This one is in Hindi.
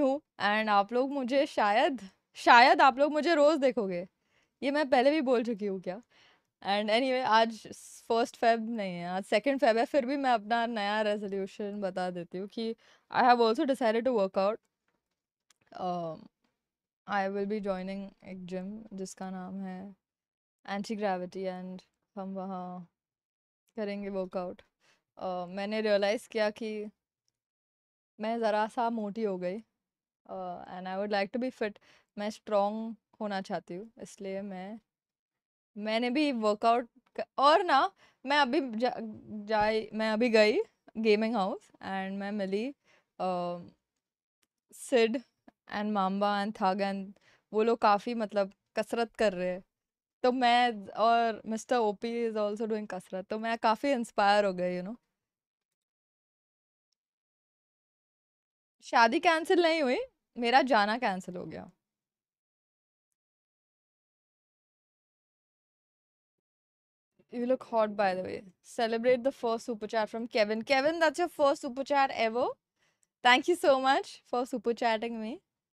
हूँ एंड शायद आप लोग मुझे रोज़ देखोगे, ये मैं पहले भी बोल चुकी हूँ क्या। एंड एनीवे आज 1 फ़रवरी नहीं है, आज 2 फ़रवरी है, फिर भी मैं अपना नया रेजोल्यूशन बता देती हूँ कि I have also decided to workout. I will be joining एक जिम जिसका नाम है एंटी ग्रेविटी एंड हम वहाँ करेंगे वर्कआउट। मैंने रियलाइज़ किया कि मैं ज़रा सा मोटी हो गई and I would like to be fit. मैं स्ट्रॉन्ग होना चाहती हूँ, इसलिए मैंने भी वर्कआउट। और ना मैं अभी मैं अभी गई गेमिंग हाउस एंड मैं मिली Sid and Mamba and Thug and वो लोग काफ़ी मतलब कसरत कर रहे हैं, तो मैं और mister OP is also doing कसरत, तो मैं काफ़ी इंस्पायर हो गई यू नो। शादी कैंसिल नहीं हुई, मेरा जाना कैंसिल हो गया। You look hot by the way. Celebrate the first super chat from Kevin. Kevin, that's your first super chat ever. Thank you so much for super chatting me.